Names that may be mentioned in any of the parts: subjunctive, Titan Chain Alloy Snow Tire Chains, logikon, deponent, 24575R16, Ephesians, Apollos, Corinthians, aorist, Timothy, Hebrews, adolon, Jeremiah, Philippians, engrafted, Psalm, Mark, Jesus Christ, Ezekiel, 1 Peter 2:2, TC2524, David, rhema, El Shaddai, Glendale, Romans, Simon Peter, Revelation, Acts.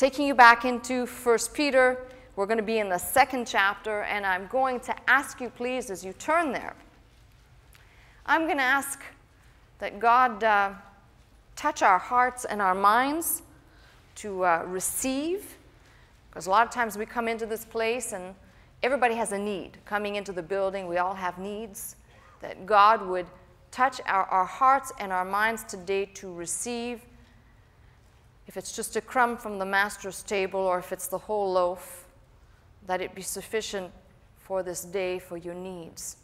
Taking you back into 1 Peter, we're going to be in the second chapter, and I'm going to ask you, please, as you turn there, I'm going to ask that God touch our hearts and our minds to receive, because a lot of times we come into this place and everybody has a need. Coming into the building, we all have needs, that God would touch our hearts and our minds today to receive. If it's just a crumb from the master's table or if it's the whole loaf, that it be sufficient for this day for your needs.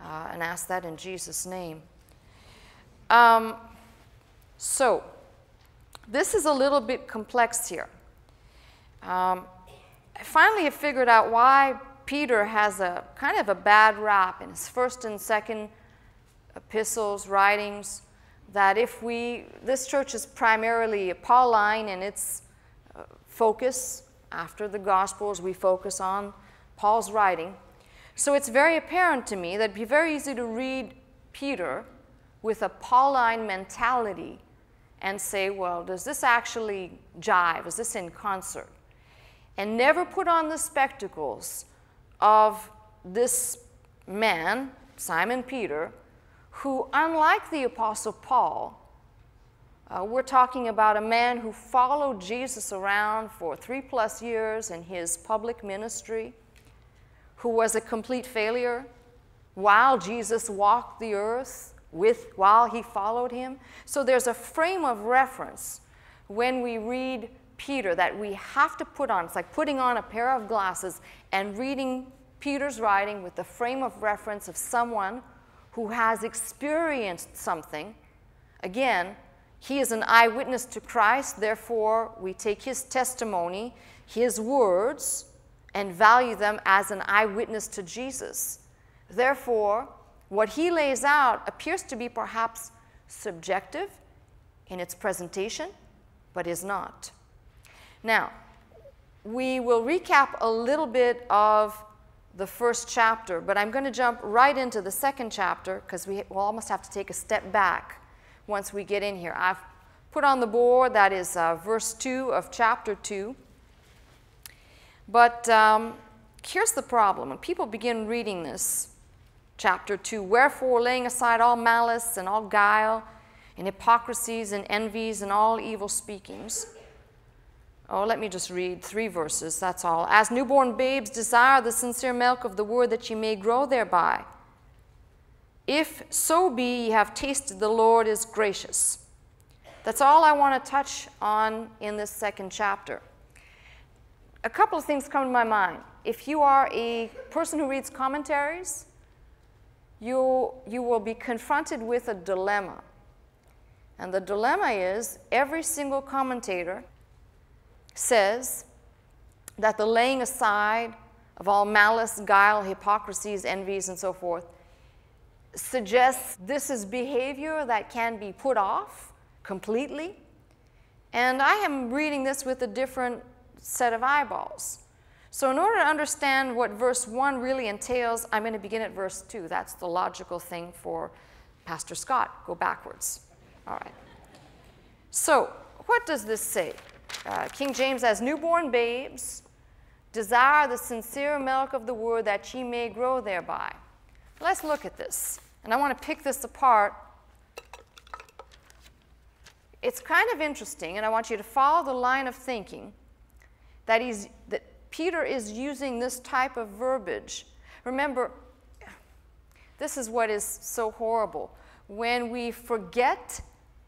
And ask that in Jesus' name. So, this is a little bit complex here. I finally have figured out why Peter has a kind of a bad rap in his first and second epistles, writings, that if we, this church is primarily Pauline in its focus. After the Gospels, we focus on Paul's writing. So it's very apparent to me that it'd be very easy to read Peter with a Pauline mentality and say, well, does this actually jive? Is this in concert? And never put on the spectacles of this man, Simon Peter, who, unlike the Apostle Paul, we're talking about a man who followed Jesus around for 3+ years in his public ministry, who was a complete failure while Jesus walked the earth, while he followed him. So there's a frame of reference when we read Peter that we have to put on. It's like putting on a pair of glasses and reading Peter's writing with the frame of reference of someone who has experienced something. Again, he is an eyewitness to Christ, therefore we take his testimony, his words, and value them as an eyewitness to Jesus. Therefore, what he lays out appears to be perhaps subjective in its presentation, but is not. Now, we will recap a little bit of the first chapter, but I'm going to jump right into the second chapter because we will almost have to take a step back once we get in here. I've put on the board, that is verse 2 of chapter 2. But here's the problem. When people begin reading this, chapter 2, wherefore, laying aside all malice and all guile and hypocrisies and envies and all evil speakings. Oh, let me just read 3 verses, that's all. As newborn babes desire the sincere milk of the word that ye may grow thereby. If so be ye have tasted the Lord is gracious. That's all I want to touch on in this second chapter. A couple of things come to my mind. If you are a person who reads commentaries, you will be confronted with a dilemma. And the dilemma is every single commentator says that the laying aside of all malice, guile, hypocrisies, envies, and so forth suggests this is behavior that can be put off completely. And I am reading this with a different set of eyeballs. So in order to understand what verse 1 really entails, I'm going to begin at verse 2. That's the logical thing for Pastor Scott. Go backwards. All right. So what does this say? King James, as newborn babes, desire the sincere milk of the word that ye may grow thereby. Let's look at this. And I want to pick this apart. It's kind of interesting, and I want you to follow the line of thinking that Peter is using this type of verbiage. Remember, this is what is so horrible. When we forget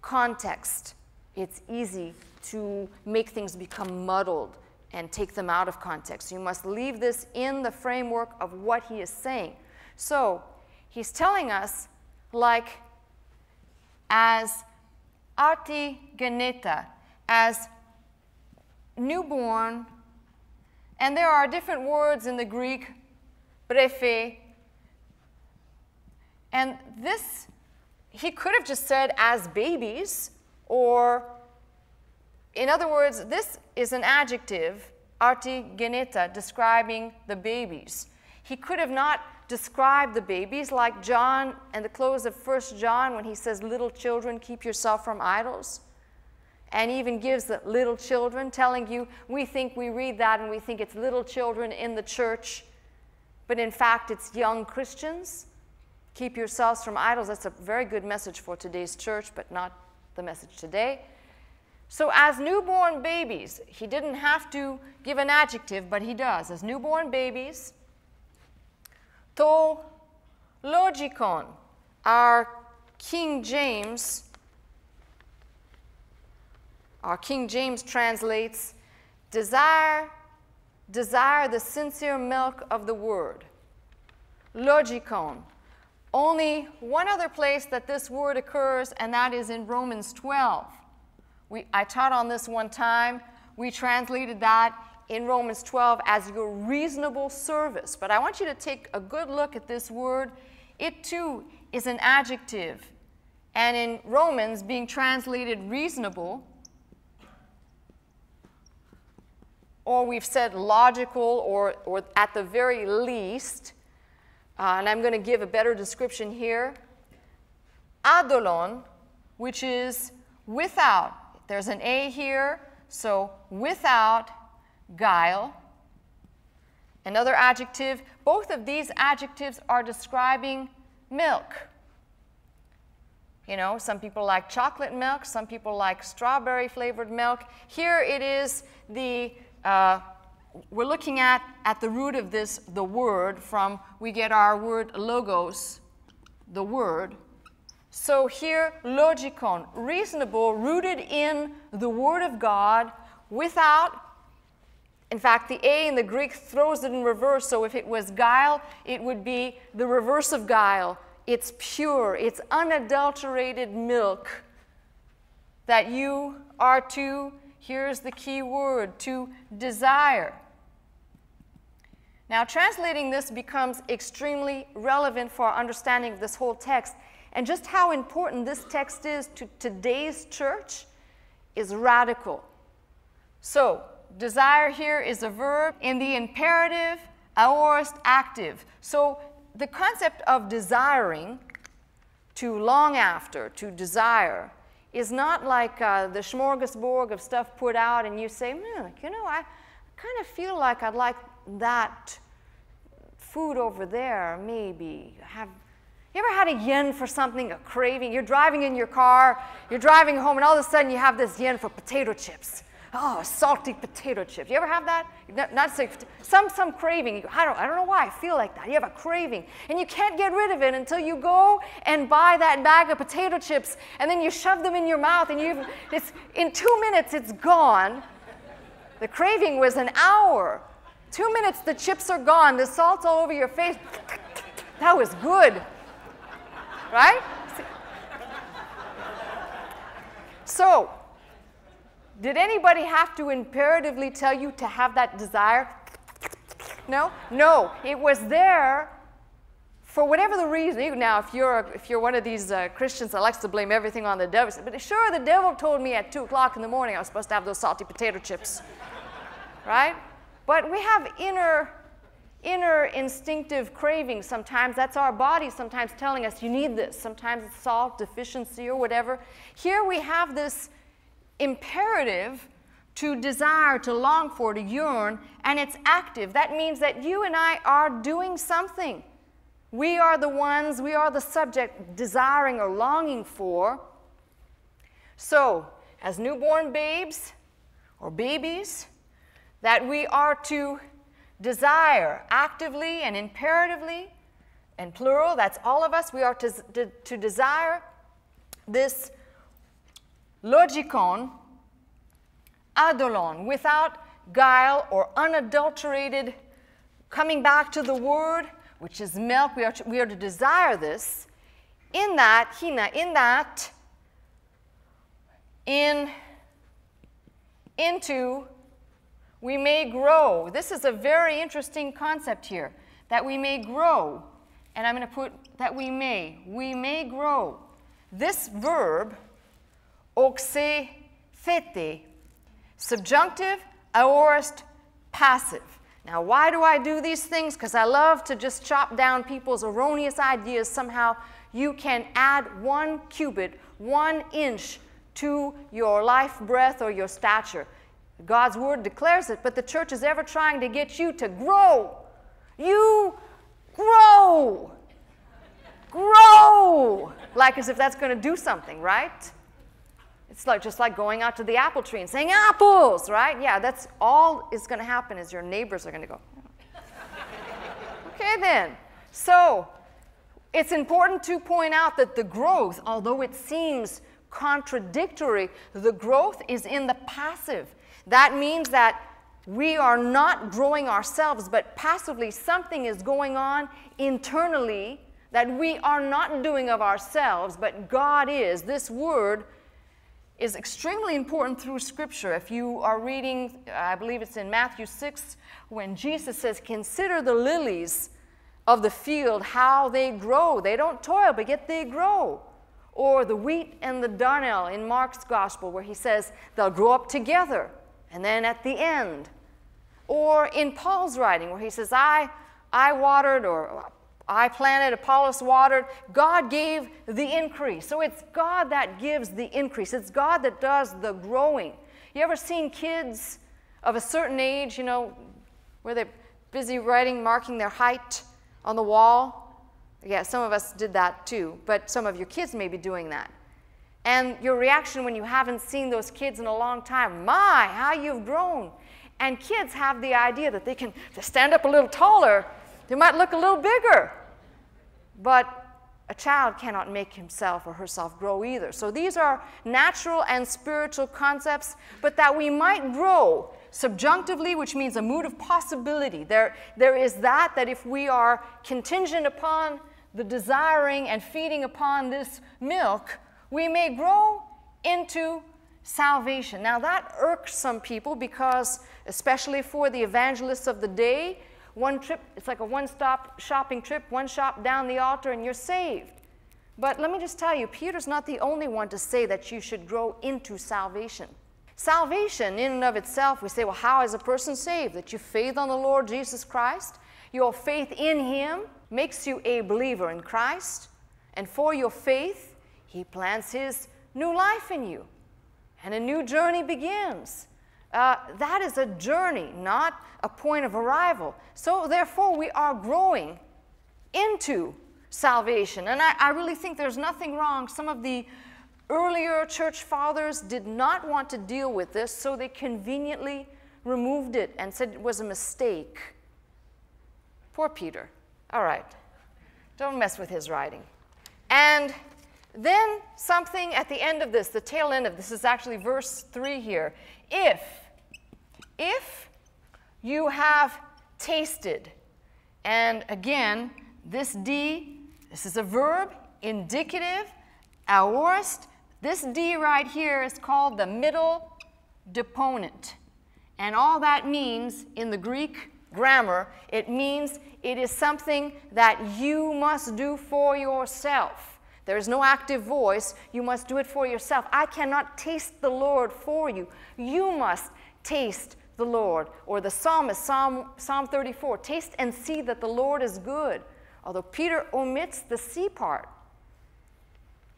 context, it's easy to make things become muddled and take them out of context. You must leave this in the framework of what he is saying. So he's telling us, like, as arti geneta, as newborn, and there are different words in the Greek, brefe, and this, he could have just said as babies, or in other words, this is an adjective, arti geneta, describing the babies. He could have not described the babies like John and the close of 1 John when he says, little children, keep yourself from idols. and even gives the little children, telling you, we think we read that and we think it's little children in the church, but in fact it's young Christians. Keep yourselves from idols. That's a very good message for today's church, but not the message today. So as newborn babies, he didn't have to give an adjective, but he does. As newborn babies, to logikon, our King James translates, desire the sincere milk of the word. Logikon. Only one other place that this word occurs, and that is in Romans 12. I taught on this one time. We translated that in Romans 12 as your reasonable service. But I want you to take a good look at this word. It too is an adjective. And in Romans, being translated reasonable, or we've said logical, or at the very least, and I'm going to give a better description here, adolon, which is without. There's an A here, so without guile. Another adjective. Both of these adjectives are describing milk. You know, some people like chocolate milk, some people like strawberry-flavored milk. Here it is the... we're looking at the root of this, the word, from we get our word logos, the word. So here, logikon, reasonable, rooted in the word of God, without, in fact, the A in the Greek throws it in reverse, so if it was guile, it would be the reverse of guile. It's pure, it's unadulterated milk that you are to, here's the key word, to desire. Now, translating this becomes extremely relevant for our understanding of this whole text. And just how important this text is to today's church is radical. So, desire here is a verb in the imperative, aorist active. So, the concept of desiring, to long after, to desire, is not like the smorgasbord of stuff put out and you say, you know, I kind of feel like I'd like that food over there, maybe. You ever had a yen for something, a craving? You're driving in your car, you're driving home, and all of a sudden you have this yen for potato chips. Oh, salty potato chips. You ever have that? Not say, some craving. I don't know why I feel like that. You have a craving, and you can't get rid of it until you go and buy that bag of potato chips, and then you shove them in your mouth, and it's in 2 minutes it's gone. The craving was an hour. 2 minutes, the chips are gone. The salt's all over your face. That was good, right? So, did anybody have to imperatively tell you to have that desire? No? No. It was there for whatever the reason. Now, if you're one of these Christians that likes to blame everything on the devil, but sure, the devil told me at 2 o'clock in the morning I was supposed to have those salty potato chips, right? But we have inner instinctive cravings sometimes. That's our body sometimes telling us, you need this. Sometimes it's salt deficiency or whatever. Here we have this imperative to desire, to long for, to yearn, and it's active. That means that you and I are doing something. We are the ones, we are the subject desiring or longing for. So, as newborn babes or babies, that we are to desire actively and imperatively, and plural, that's all of us, we are to desire this logikon, adolon, without guile or unadulterated, coming back to the word, which is milk. We are to desire this. In that, hina, into, we may grow. This is a very interesting concept here, that we may grow. And I'm going to put that we may grow. This verb, oxe fete, subjunctive, aorist, passive. Now, why do I do these things? Because I love to just chop down people's erroneous ideas. Somehow you can add 1 cubit, 1 inch to your life breath or your stature. God's word declares it, but the church is ever trying to get you to grow. You grow. Grow. Like as if that's going to do something, right? It's like, just like going out to the apple tree and saying, apples, right? Yeah, that's all is going to happen is your neighbors are going to go, oh. Okay then. So it's important to point out that the growth, although it seems contradictory, the growth is in the passive. That means that we are not growing ourselves, but passively something is going on internally that we are not doing of ourselves, but God is. This word is extremely important through Scripture. If you are reading, I believe it's in Matthew 6, when Jesus says, consider the lilies of the field, how they grow. They don't toil, but yet they grow. Or the wheat and the darnel in Mark's Gospel, where he says, they'll grow up together, and then at the end. Or in Paul's writing, where he says, I watered, or I planted, Apollos watered. God gave the increase. So it's God that gives the increase. It's God that does the growing. You ever seen kids of a certain age, you know, where they're busy writing, marking their height on the wall? Yeah, some of us did that too, but some of your kids may be doing that. And your reaction when you haven't seen those kids in a long time, my, how you've grown. And kids have the idea that they can, if they stand up a little taller, they might look a little bigger. But a child cannot make himself or herself grow either. So these are natural and spiritual concepts, but that we might grow subjunctively, which means a mood of possibility. There is that if we are contingent upon the desiring and feeding upon this milk, we may grow into salvation. Now that irks some people because, especially for the evangelists of the day, one trip, it's like a one-stop shopping trip, one shop down the altar and you're saved. But let me just tell you, Peter's not the only one to say that you should grow into salvation. Salvation in and of itself, we say, well, how is a person saved? That you faith on the Lord Jesus Christ, your faith in Him makes you a believer in Christ, and for your faith, He plants His new life in you, and a new journey begins. That is a journey, not a point of arrival. So therefore, we are growing into salvation. And I really think there's nothing wrong. Some of the earlier church fathers did not want to deal with this, so they conveniently removed it and said it was a mistake. Poor Peter. All right. Don't mess with his writing. And then something at the end of this, the tail end of this is actually verse 3 here. If you have tasted, and again, this D, this is a verb, indicative, aorist. This D right here is called the middle deponent. And all that means in the Greek grammar, it means it is something that you must do for yourself. There is no active voice. You must do it for yourself. I cannot taste the Lord for you. You must taste the Lord. Or the psalmist, Psalm 34, taste and see that the Lord is good. Although Peter omits the C part.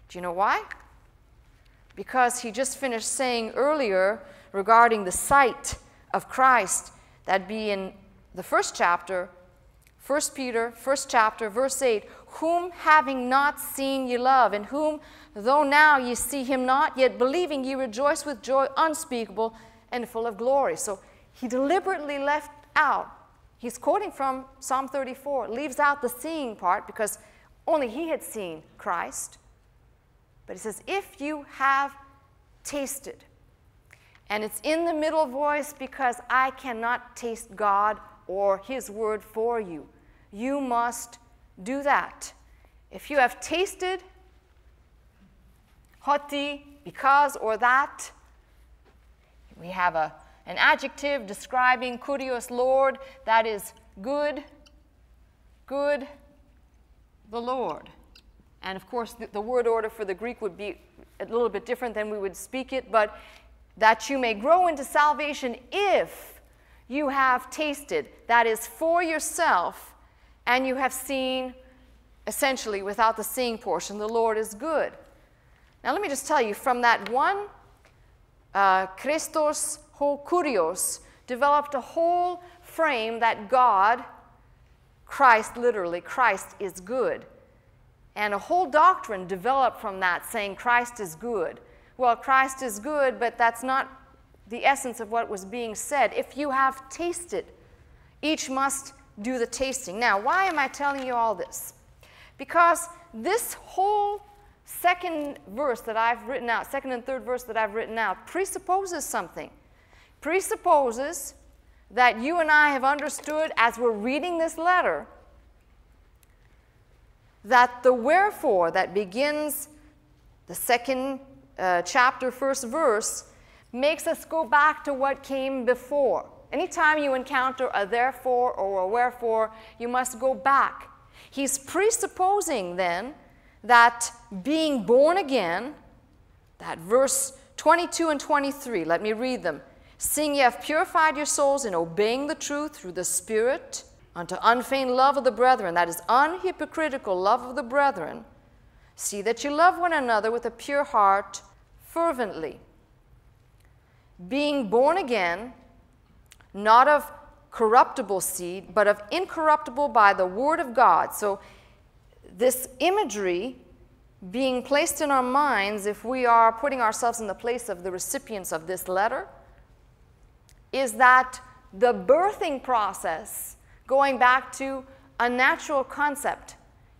Do you know why? Because he just finished saying earlier regarding the sight of Christ, that'd be in the first chapter, 1 Peter, 1st chapter, verse 8, whom having not seen ye love, and whom, though now ye see him not, yet believing ye rejoice with joy unspeakable and full of glory. So he deliberately left out, he's quoting from Psalm 34, leaves out the seeing part because only he had seen Christ. But he says, if you have tasted. And it's in the middle voice because I cannot taste God or His word for you. You must do that. If you have tasted, hoti, because or that, we have an adjective describing kurios, Lord, that is good, good, the Lord. And of course, the word order for the Greek would be a little bit different than we would speak it, but that you may grow into salvation if you have tasted, that is for yourself, and you have seen, essentially, without the seeing portion, the Lord is good. Now, let me just tell you, from that one, Christos ho kurios developed a whole frame that God, Christ, literally, Christ is good. And a whole doctrine developed from that, saying Christ is good. Well, Christ is good, but that's not the essence of what was being said. If you have tasted, each must do the tasting. Now, why am I telling you all this? Because this whole second verse that I've written out, second and third verse that I've written out, presupposes something. Presupposes that you and I have understood as we're reading this letter that the wherefore that begins the second chapter, first verse, makes us go back to what came before. Anytime you encounter a therefore or a wherefore, you must go back. He's presupposing then that being born again, that verse 22 and 23, let me read them. Seeing ye have purified your souls in obeying the truth through the Spirit unto unfeigned love of the brethren, that is unhypocritical love of the brethren, see that you love one another with a pure heart fervently. Being born again, not of corruptible seed, but of incorruptible by the word of God. So this imagery being placed in our minds, if we are putting ourselves in the place of the recipients of this letter, is that the birthing process, going back to a natural concept,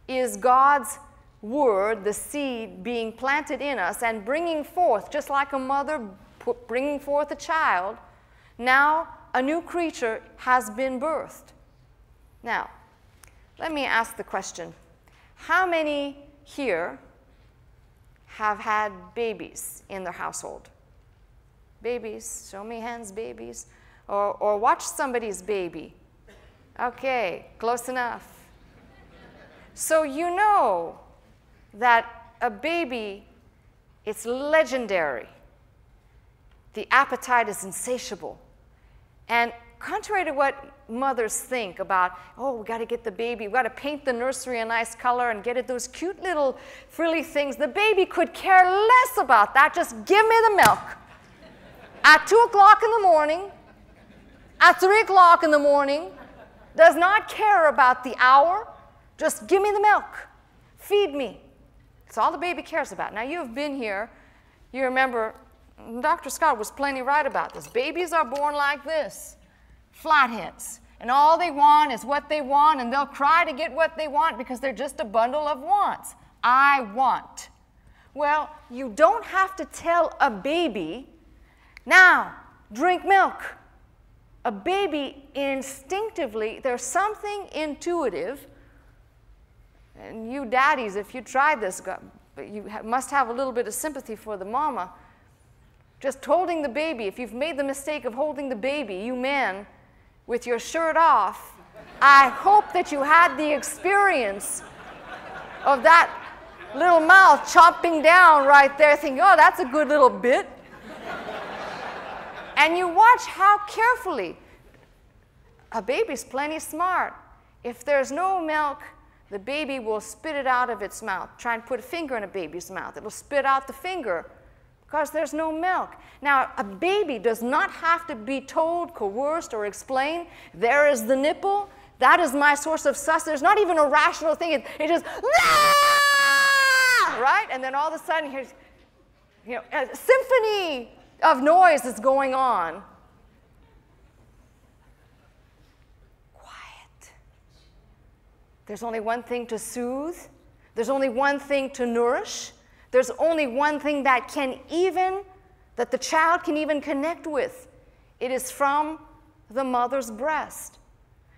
is God's word, the seed being planted in us and bringing forth, just like a mother bringing forth a child, now a new creature has been birthed. Now, let me ask the question. How many here have had babies in their household? Babies, show me hands, babies. Or watch somebody's baby. Okay, close enough. So you know that a baby, it's legendary. The appetite is insatiable. And contrary to what mothers think about, oh, we got to get the baby, we got to paint the nursery a nice color and get it those cute little frilly things, the baby could care less about that. Just give me the milk. At 2 o'clock in the morning, at 3 o'clock in the morning, does not care about the hour. Just give me the milk. Feed me. That's all the baby cares about. Now, you've been here. You remember Dr. Scott was plainly right about this. Babies are born like this, flatheads. And all they want is what they want, and they'll cry to get what they want because they're just a bundle of wants. I want. Well, you don't have to tell a baby, now, drink milk. A baby instinctively, there's something intuitive, and you daddies, if you try this, you must have a little bit of sympathy for the mama. Just holding the baby, if you've made the mistake of holding the baby, you men, with your shirt off, I hope that you had the experience of that little mouth chomping down right there, thinking, oh, that's a good little bit. And you watch how carefully. A baby's plenty smart. If there's no milk, the baby will spit it out of its mouth. Try and put a finger in a baby's mouth. It'll spit out the finger, because there's no milk. Now, a baby does not have to be told, coerced, or explained, there is the nipple, that is my source of sustenance. There's not even a rational thing. It just, nah! Right? And then all of a sudden, here's, you know, a symphony of noise is going on. Quiet. There's only one thing to soothe. There's only one thing to nourish. There's only one thing that the child can even connect with. It is from the mother's breast.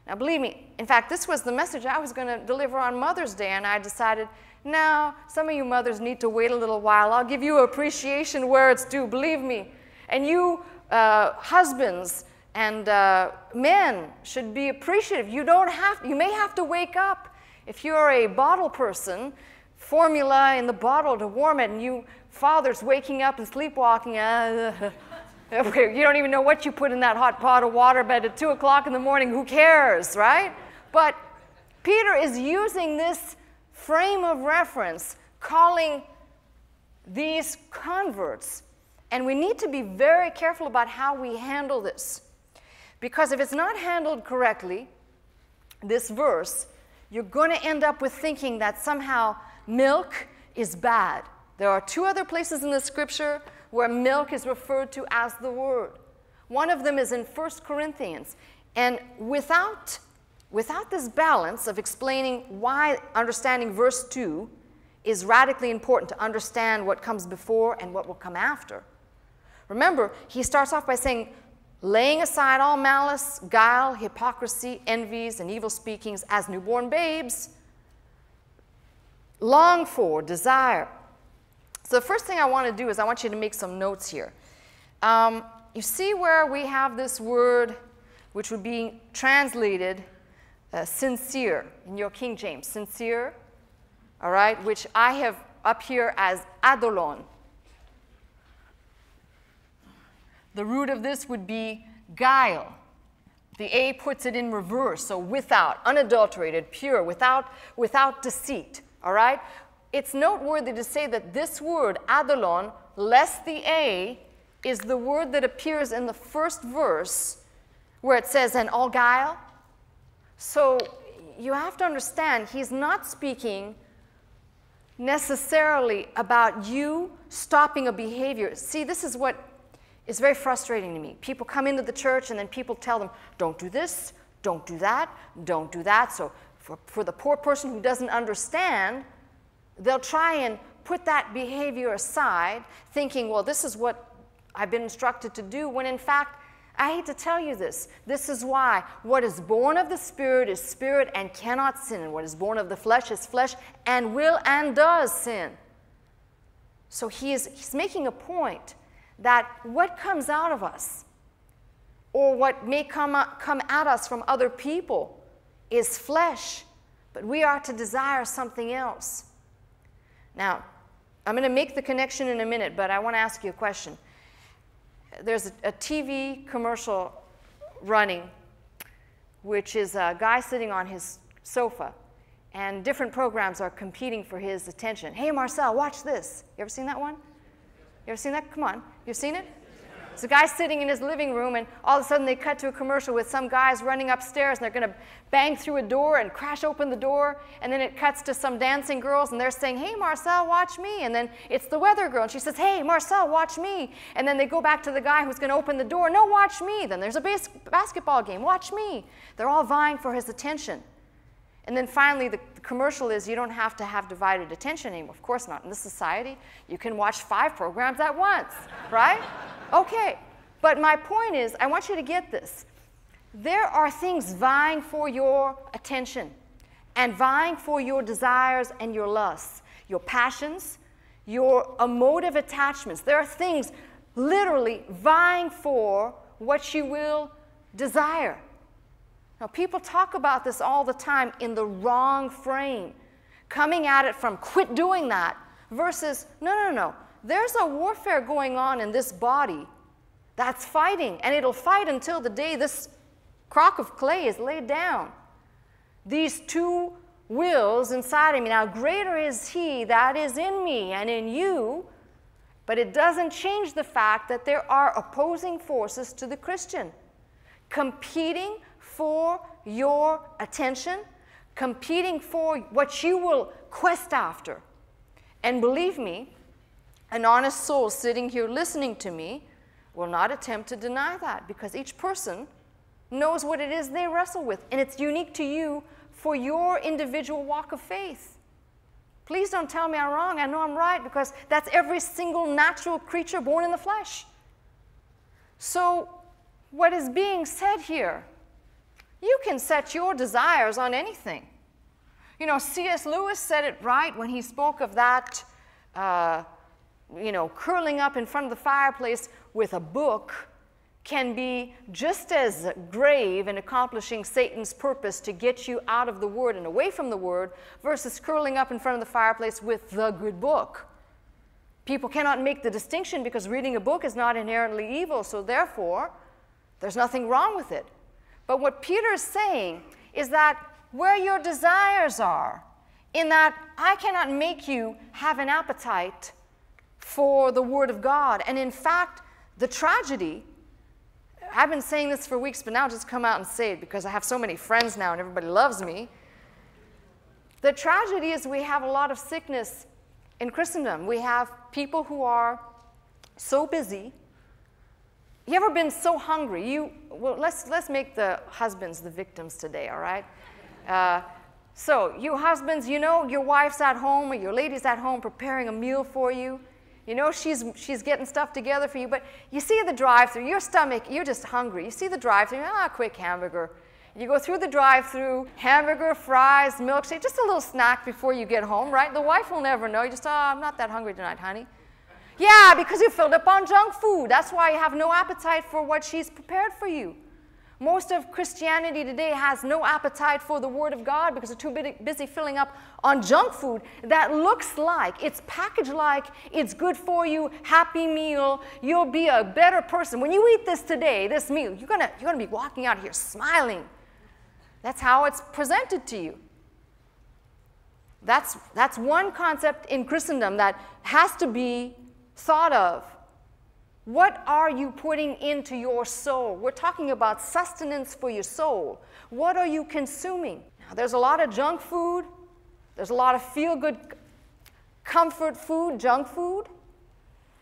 Now, believe me, in fact, this was the message I was going to deliver on Mother's Day, and I decided, no, some of you mothers need to wait a little while. I'll give you appreciation where it's due, believe me. And you husbands and men should be appreciative. You may have to wake up. If you're a bottle person, formula in the bottle to warm it, and you fathers waking up and sleepwalking. You don't even know what you put in that hot pot of water, but at 2 o'clock in the morning, who cares, right? But Peter is using this frame of reference, calling these converts. And we need to be very careful about how we handle this. Because if it's not handled correctly, this verse, you're going to end up with thinking that somehow milk is bad. There are two other places in the scripture where milk is referred to as the word. One of them is in 1 Corinthians. And without this balance of explaining why understanding verse 2 is radically important to understand what comes before and what will come after. Remember, he starts off by saying, laying aside all malice, guile, hypocrisy, envies, and evil speakings as newborn babes, long for, desire. So the first thing I want to do is I want you to make some notes here. You see where we have this word, which would be translated sincere in your King James, sincere, all right, which I have up here as adolon. The root of this would be guile. The A puts it in reverse, so without, unadulterated, pure, without deceit, all right? It's noteworthy to say that this word, adolon, less the A, is the word that appears in the first verse where it says, and all guile. So you have to understand, he's not speaking necessarily about you stopping a behavior. See, this is what is very frustrating to me. People come into the church and then people tell them, don't do this, don't do that, don't do that. So for the poor person who doesn't understand, they'll try and put that behavior aside, thinking, well, this is what I've been instructed to do, when in fact, I hate to tell you this. This is why what is born of the Spirit is spirit and cannot sin, and what is born of the flesh is flesh and will and does sin. So he's making a point that what comes out of us or what may come at us from other people is flesh, but we are to desire something else. Now, I'm going to make the connection in a minute, but I want to ask you a question. There's a TV commercial running, which is a guy sitting on his sofa, and different programs are competing for his attention. Hey, Marcel, watch this. You ever seen that one? You ever seen that? Come on. You've seen it? It's a guy sitting in his living room, and all of a sudden they cut to a commercial with some guys running upstairs, and they're going to bang through a door and crash open the door, and then it cuts to some dancing girls, and they're saying, hey, Marcel, watch me, and then it's the weather girl, and she says, hey, Marcel, watch me, and then they go back to the guy who's going to open the door, no, watch me, then there's a basketball game, watch me. They're all vying for his attention. And then finally, the commercial is you don't have to have divided attention anymore. Of course not. In this society, you can watch 5 programs at once, right? Okay. But my point is, I want you to get this. There are things vying for your attention and vying for your desires and your lusts, your passions, your emotive attachments. There are things literally vying for what you will desire. Now, people talk about this all the time in the wrong frame, coming at it from quit doing that versus no. There's a warfare going on in this body that's fighting, and it'll fight until the day this crock of clay is laid down. These two wills inside of me. Now, greater is he that is in me and in you, but it doesn't change the fact that there are opposing forces to the Christian, competing for your attention, competing for what you will quest after. And believe me, an honest soul sitting here listening to me will not attempt to deny that, because each person knows what it is they wrestle with, and it's unique to you for your individual walk of faith. Please don't tell me I'm wrong. I know I'm right, because that's every single natural creature born in the flesh. So what is being said here? You can set your desires on anything. You know, C.S. Lewis said it right when he spoke of that, curling up in front of the fireplace with a book can be just as grave in accomplishing Satan's purpose to get you out of the Word and away from the Word versus curling up in front of the fireplace with the good book. People cannot make the distinction because reading a book is not inherently evil, so therefore there's nothing wrong with it. But what Peter is saying is that where your desires are, in that I cannot make you have an appetite for the Word of God. And in fact, the tragedy, I've been saying this for weeks, but now just come out and say it because I have so many friends now and everybody loves me. The tragedy is we have a lot of sickness in Christendom. We have people who are so busy. You ever been so hungry? Let's make the husbands the victims today, all right? So you husbands, you know your wife's at home or your lady's at home preparing a meal for you. You know she's getting stuff together for you, but you see the drive-thru, your stomach, you're just hungry. You see the drive-thru, quick hamburger. You go through the drive-thru, hamburger, fries, milkshake, just a little snack before you get home, right? The wife will never know. You just, I'm not that hungry tonight, honey. Yeah, because you filled up on junk food. That's why you have no appetite for what she's prepared for you. Most of Christianity today has no appetite for the Word of God because they're too busy filling up on junk food that looks like, it's packaged like, it's good for you, happy meal, you'll be a better person. When you eat this today, this meal, you're gonna be walking out here smiling. That's how it's presented to you. That's one concept in Christendom that has to be thought of. What are you putting into your soul? We're talking about sustenance for your soul. What are you consuming? Now, there's a lot of junk food. There's a lot of feel-good comfort food, junk food.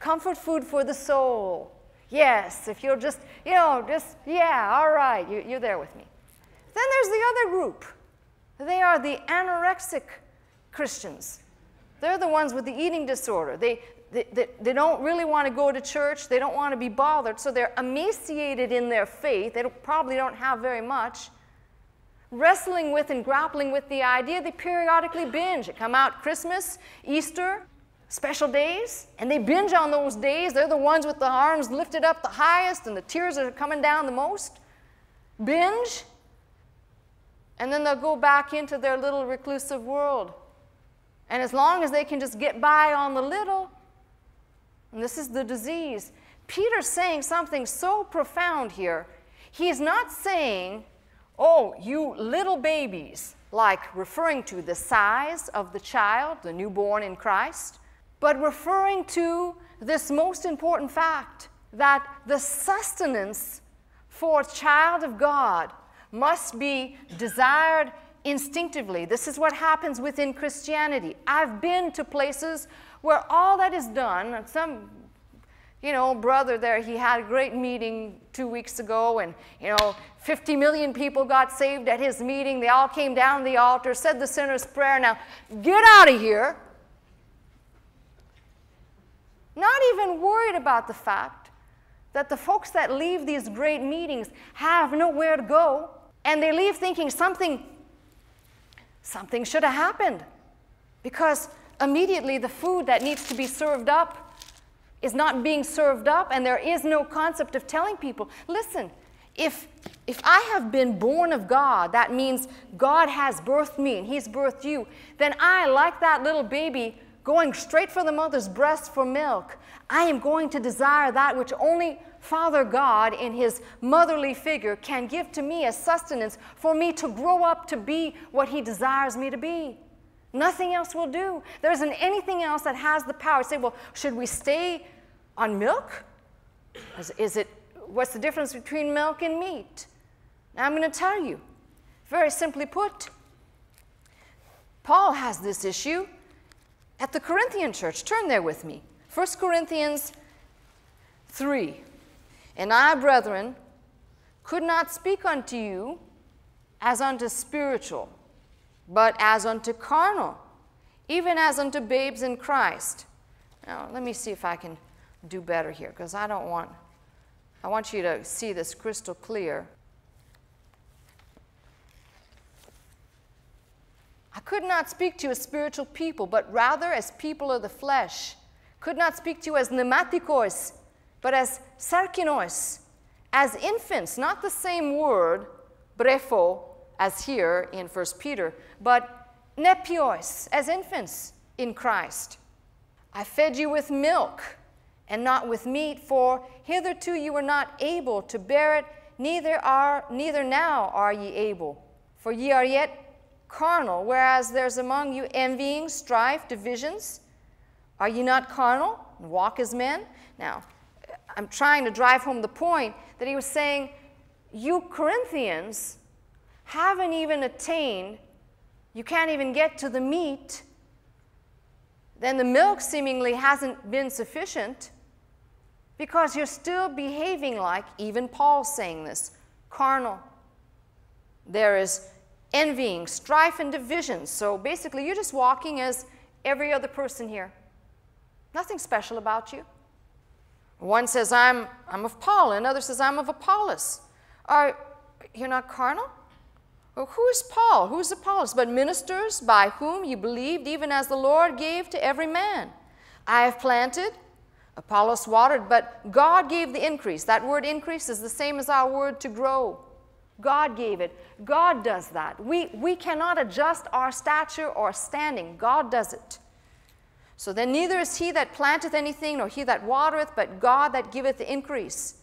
Comfort food for the soul. Yes, if you're just, yeah, all right, you're there with me. Then there's the other group. They are the anorexic Christians. They're the ones with the eating disorder. They don't really want to go to church. They don't want to be bothered. So they're emaciated in their faith. They probably don't have very much. Wrestling with and grappling with the idea, they periodically binge. They come out Christmas, Easter, special days, and they binge on those days. They're the ones with the arms lifted up the highest and the tears are coming down the most. Binge. And then they'll go back into their little reclusive world. And as long as they can just get by on the little, and this is the disease. Peter's saying something so profound here. He's not saying, oh, you little babies, like referring to the size of the child, the newborn in Christ, but referring to this most important fact, that the sustenance for a child of God must be desired instinctively. This is what happens within Christianity. I've been to places where all that is done, some, brother there, he had a great meeting 2 weeks ago, and, 50 million people got saved at his meeting. They all came down the altar, said the sinner's prayer. Now, get out of here. Not even worried about the fact that the folks that leave these great meetings have nowhere to go, and they leave thinking something should have happened, because immediately the food that needs to be served up is not being served up, and there is no concept of telling people, listen, if I have been born of God, that means God has birthed me and He's birthed you, then I, like that little baby, going straight for the mother's breast for milk, I am going to desire that which only Father God in His motherly figure can give to me as sustenance for me to grow up to be what He desires me to be. Nothing else will do. There isn't anything else that has the power. Say, well, should we stay on milk? What's the difference between milk and meat? I'm going to tell you. Very simply put, Paul has this issue at the Corinthian church. Turn there with me. 1 Corinthians 3. And I, brethren, could not speak unto you as unto spiritual, but as unto carnal, even as unto babes in Christ. Now, let me see if I can do better here, because I want you to see this crystal clear. I could not speak to you as spiritual people, but rather as people of the flesh. Could not speak to you as pneumatikos, but as sarkinos, as infants, not the same word, brepho, as here in 1 Peter, but nepios, as infants in Christ. I fed you with milk and not with meat, for hitherto you were not able to bear it, neither now are ye able. For ye are yet carnal, whereas there's among you envying, strife, divisions. Are ye not carnal? and walk as men. Now, I'm trying to drive home the point that he was saying, you Corinthians haven't even attained, you can't even get to the meat, then the milk seemingly hasn't been sufficient because you're still behaving like, even Paul's saying this, carnal. There is envying, strife, and division. So basically, you're just walking as every other person here. Nothing special about you. One says, I'm of Paul. Another says, I'm of Apollos. You're not carnal? Well, who is Paul? Who is Apollos? But ministers by whom you believed, even as the Lord gave to every man. I have planted, Apollos watered, but God gave the increase. That word increase is the same as our word to grow. God gave it. God does that. We cannot adjust our stature or standing. God does it. So then neither is he that planteth anything, nor he that watereth, but God that giveth the increase.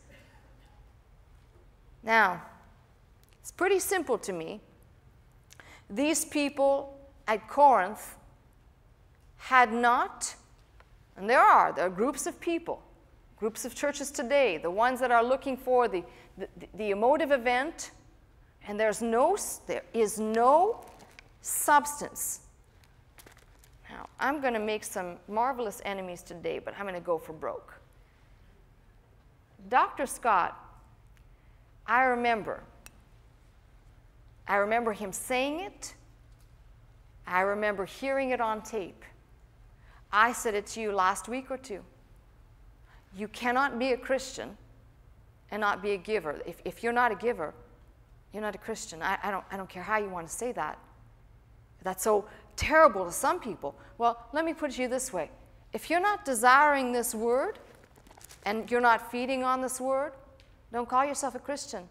Now, it's pretty simple to me. These people at Corinth had not, and there are groups of people, groups of churches today, the ones that are looking for the emotive event, and there is no substance. Now, I'm going to make some marvelous enemies today, but I'm going to go for broke. Dr. Scott, I remember him saying it. I remember hearing it on tape. I said it to you last week or two. You cannot be a Christian and not be a giver. If you're not a giver, you're not a Christian. I don't care how you want to say that. That's so terrible to some people. Well, let me put it to you this way. If you're not desiring this word and you're not feeding on this word, don't call yourself a Christian.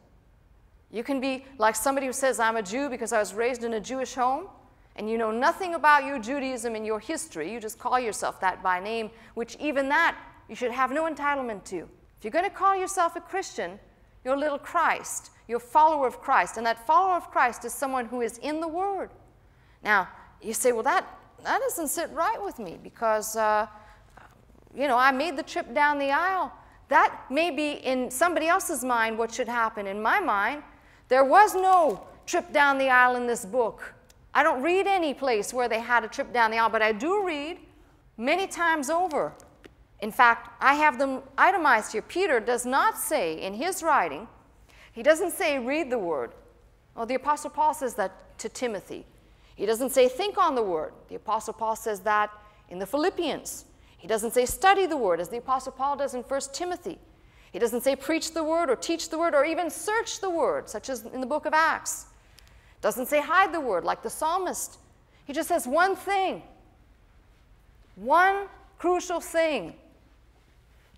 You can be like somebody who says, I'm a Jew because I was raised in a Jewish home, and you know nothing about your Judaism and your history. You just call yourself that by name, which even that you should have no entitlement to. If you're going to call yourself a Christian, you're a little Christ. You're a follower of Christ. And that follower of Christ is someone who is in the Word. Now, you say, well, that doesn't sit right with me because, I made the trip down the aisle. That may be in somebody else's mind what should happen. In my mind, there was no trip down the aisle in this book. I don't read any place where they had a trip down the aisle, but I do read many times over. In fact, I have them itemized here. Peter does not say in his writing, he doesn't say read the word. Well, the Apostle Paul says that to Timothy. He doesn't say think on the word. The Apostle Paul says that in the Philippians. He doesn't say study the word, as the Apostle Paul does in 1 Timothy. He doesn't say preach the word or teach the word or even search the word, such as in the book of Acts. Doesn't say hide the word like the psalmist. He just says one thing, one crucial thing.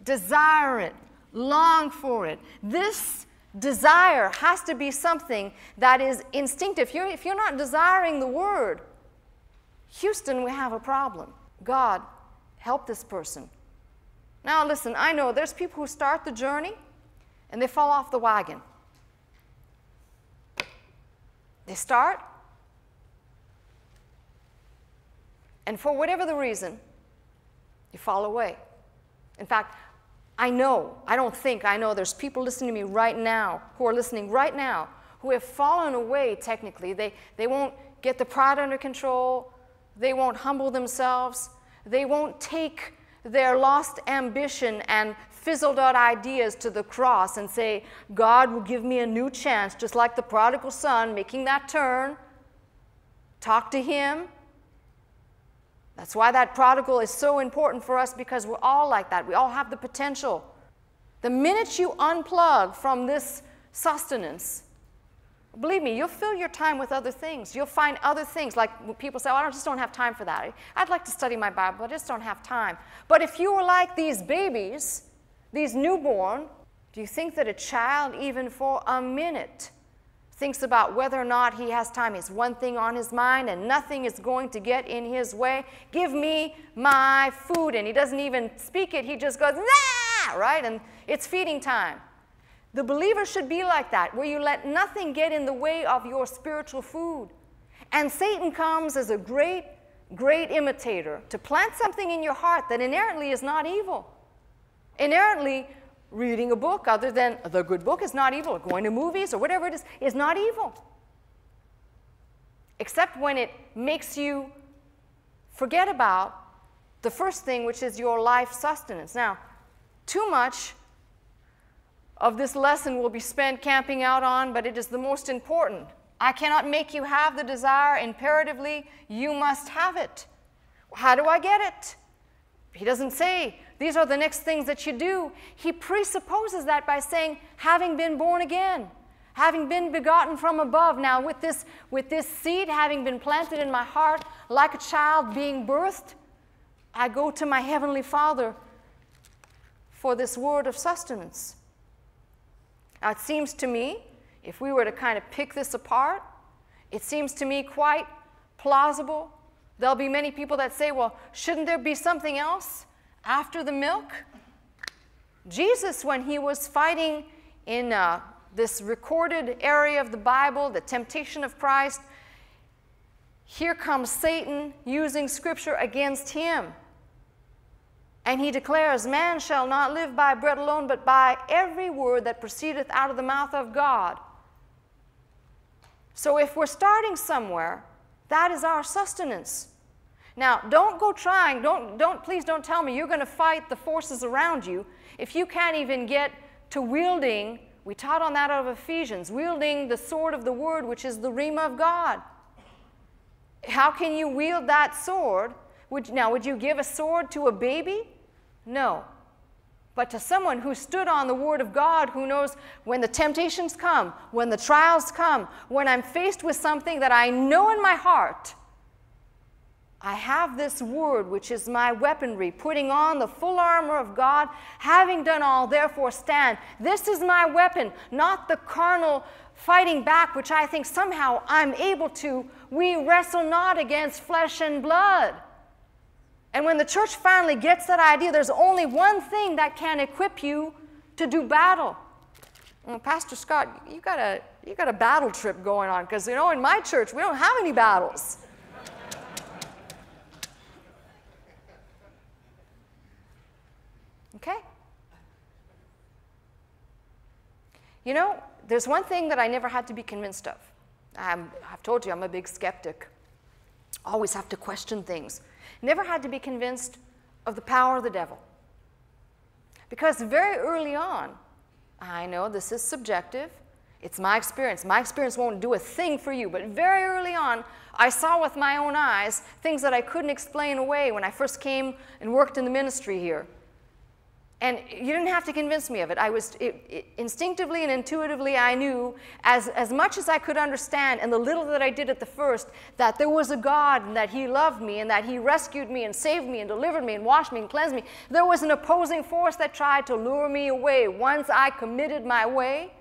Desire it, long for it. This desire has to be something that is instinctive. If you're not desiring the word, Houston, we have a problem. God, help this person. Now listen, I know there's people who start the journey and they fall off the wagon. They start, and for whatever the reason, you fall away. In fact, I know there's people listening to me right now, who are listening right now, who have fallen away technically. They won't get the pride under control. They won't humble themselves. They won't take their lost ambition and fizzled out ideas to the cross and say, God will give me a new chance, just like the prodigal son making that turn. Talk to him. That's why that prodigal is so important for us, because we're all like that. We all have the potential. The minute you unplug from this sustenance, believe me, you'll fill your time with other things. You'll find other things. Like people say, oh, I just don't have time for that. I'd like to study my Bible, but I just don't have time. But if you were like these babies, these newborn, do you think that a child, even for a minute, thinks about whether or not he has time? He has one thing on his mind, and nothing is going to get in his way. Give me my food. And he doesn't even speak it. He just goes, nah, right? And it's feeding time. The believer should be like that, where you let nothing get in the way of your spiritual food. And Satan comes as a great great imitator, to plant something in your heart that inherently is not evil. Inherently, reading a book other than the good book is not evil. Or going to movies or whatever it is not evil. Except when it makes you forget about the first thing, which is your life sustenance. Now, too much of this lesson will be spent camping out on, but it is the most important. I cannot make you have the desire. Imperatively, you must have it. How do I get it? He doesn't say, these are the next things that you do. He presupposes that by saying, having been born again, having been begotten from above. Now, with this seed having been planted in my heart, like a child being birthed, I go to my heavenly Father for this word of sustenance. Now, it seems to me, if we were to kind of pick this apart, it seems to me quite plausible. There'll be many people that say, well, shouldn't there be something else after the milk? Jesus, when he was fighting in this recorded area of the Bible, the temptation of Christ, here comes Satan using Scripture against him. And he declares, man shall not live by bread alone, but by every word that proceedeth out of the mouth of God. So if we're starting somewhere, that is our sustenance. Now, don't go trying. Please don't tell me you're going to fight the forces around you if you can't even get to wielding, we taught on that out of Ephesians, wielding the sword of the word, which is the rhema of God. How can you wield that sword? Would you give a sword to a baby? No. But to someone who stood on the word of God, who knows when the temptations come, when the trials come, when I'm faced with something that I know in my heart, I have this word, which is my weaponry, putting on the full armor of God, having done all, therefore stand. This is my weapon, not the carnal fighting back, which I think somehow I'm able to. We wrestle not against flesh and blood. And when the church finally gets that idea, there's only one thing that can equip you to do battle. Well, Pastor Scott, you got a battle trip going on, because, you know, in my church, we don't have any battles. Okay? You know, there's one thing that I never had to be convinced of. I've told you, I'm a big skeptic. Always have to question things. Never had to be convinced of the power of the devil. Because very early on, I know this is subjective. It's my experience. My experience won't do a thing for you. But very early on, I saw with my own eyes things that I couldn't explain away when I first came and worked in the ministry here. And you didn't have to convince me of it. Instinctively and intuitively, I knew, as much as I could understand, and the little that I did at the first, that there was a God, and that he loved me, and that he rescued me, and saved me, and delivered me, and washed me, and cleansed me. There was an opposing force that tried to lure me away once I committed my way.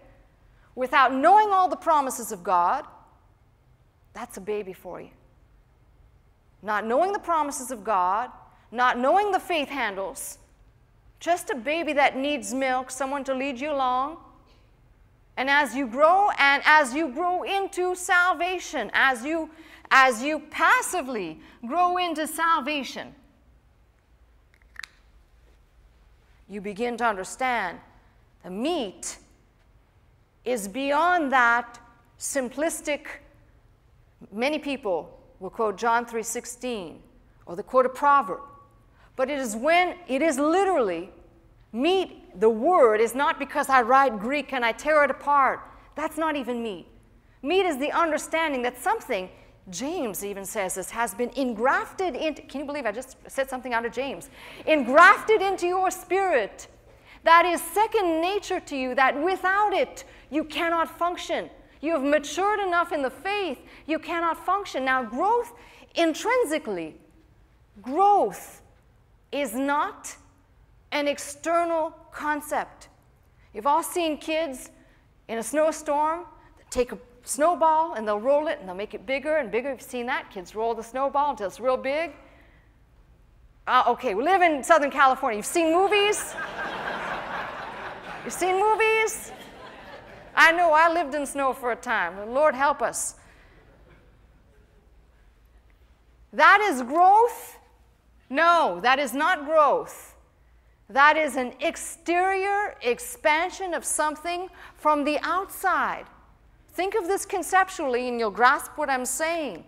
Without knowing all the promises of God, that's a baby for you. Not knowing the promises of God, not knowing the faith handles, just a baby that needs milk, someone to lead you along. And as you grow, and as you grow into salvation, as you passively grow into salvation, you begin to understand the meat is beyond that simplistic. Many people will quote John 3:16 or the quote of Proverbs. But it is when it is literally meat. The word is not because I write Greek and I tear it apart. That's not even meat. Meat is the understanding that something, James even says this, has been engrafted into, can you believe I just said something out of James? Engrafted into your spirit. That is second nature to you, that without it, you cannot function. You have matured enough in the faith, you cannot function. Now, growth intrinsically, growth is not an external concept. You've all seen kids in a snowstorm take a snowball and they'll roll it and they'll make it bigger and bigger. You've seen that. Kids roll the snowball until it's real big. Okay, we live in Southern California. You've seen movies. You've seen movies. I know, I lived in snow for a time. Lord help us. That is growth? No, that is not growth. That is an exterior expansion of something from the outside. Think of this conceptually and you'll grasp what I'm saying.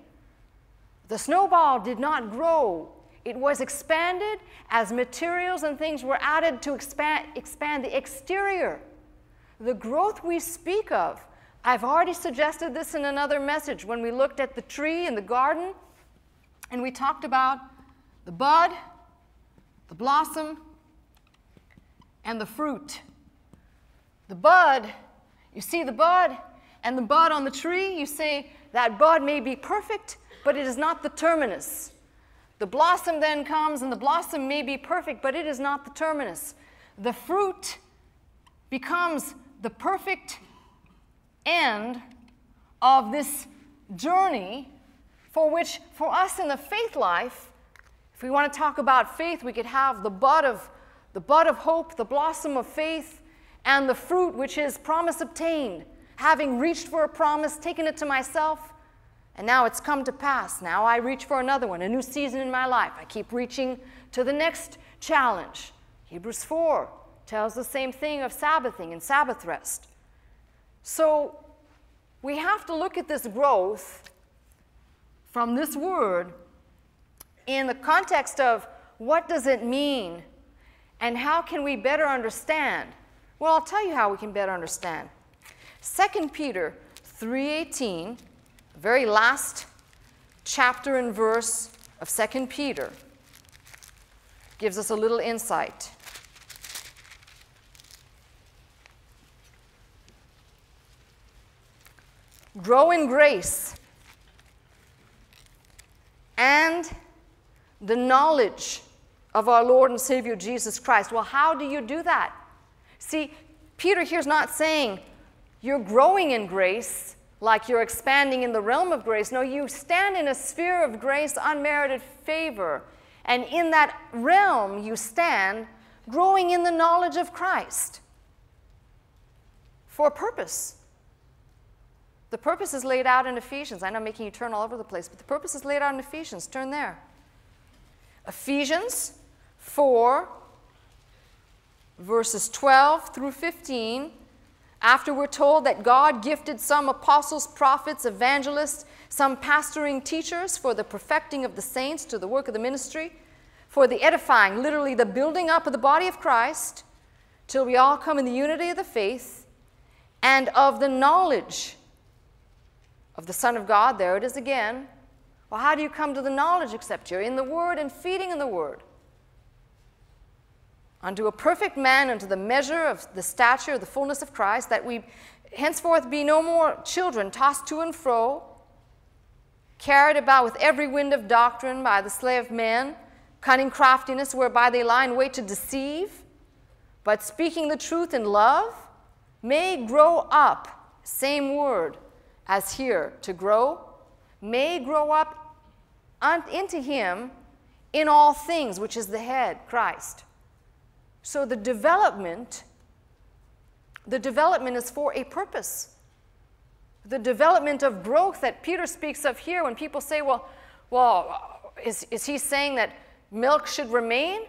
The snowball did not grow. It was expanded as materials and things were added to expand the exterior. The growth we speak of, I've already suggested this in another message when we looked at the tree in the garden and we talked about the bud, the blossom, and the fruit. The bud, you see the bud, and the bud on the tree, you say that bud may be perfect, but it is not the terminus. The blossom then comes, and the blossom may be perfect, but it is not the terminus. The fruit becomes the perfect end of this journey for which, for us in the faith life, if we want to talk about faith, we could have the bud of hope, the blossom of faith, and the fruit, which is promise obtained, having reached for a promise, taken it to myself, and now it's come to pass. Now I reach for another one, a new season in my life. I keep reaching to the next challenge. Hebrews 4 tells the same thing of Sabbathing and Sabbath rest. So we have to look at this growth from this word in the context of what does it mean and how can we better understand? Well, I'll tell you how we can better understand. 2 Peter 3:18, the very last chapter and verse of 2 Peter, gives us a little insight. Grow in grace and the knowledge of our Lord and Savior Jesus Christ. Well, how do you do that? See, Peter here's not saying you're growing in grace like you're expanding in the realm of grace. No, you stand in a sphere of grace, unmerited favor. And in that realm you stand growing in the knowledge of Christ for a purpose. The purpose is laid out in Ephesians. I know I'm making you turn all over the place, but the purpose is laid out in Ephesians. Turn there. Ephesians 4, verses 12 through 15, after we're told that God gifted some apostles, prophets, evangelists, some pastoring teachers for the perfecting of the saints to the work of the ministry, for the edifying, literally the building up of the body of Christ, till we all come in the unity of the faith and of the knowledge of the Son of God. There it is again. Well, how do you come to the knowledge except you're in the Word and feeding in the Word? Unto a perfect man, unto the measure of the stature of the fullness of Christ, that we henceforth be no more children, tossed to and fro, carried about with every wind of doctrine by the slay of men, cunning craftiness whereby they lie in wait to deceive, but speaking the truth in love, may grow up, same word as here, to grow, may grow up into him in all things, which is the head, Christ. So the development is for a purpose. The development of growth that Peter speaks of here, when people say, well, is he saying that milk should remain?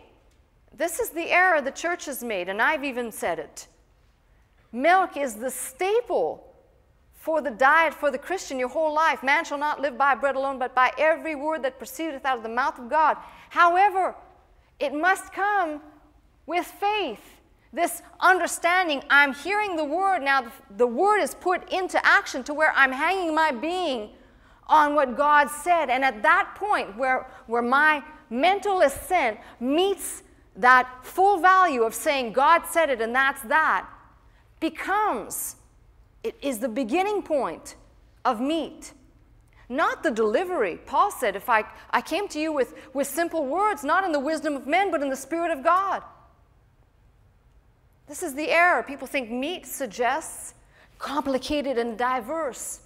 This is the error the church has made, and I've even said it. Milk is the staple for the diet, for the Christian, your whole life. Man shall not live by bread alone, but by every word that proceedeth out of the mouth of God. However, it must come with faith, this understanding. I'm hearing the word. Now the word is put into action to where I'm hanging my being on what God said. And at that point where my mental assent meets that full value of saying God said it and that's that, becomes... it is the beginning point of meat, not the delivery. Paul said, if I came to you with simple words, not in the wisdom of men, but in the Spirit of God. This is the error. People think meat suggests complicated and diverse.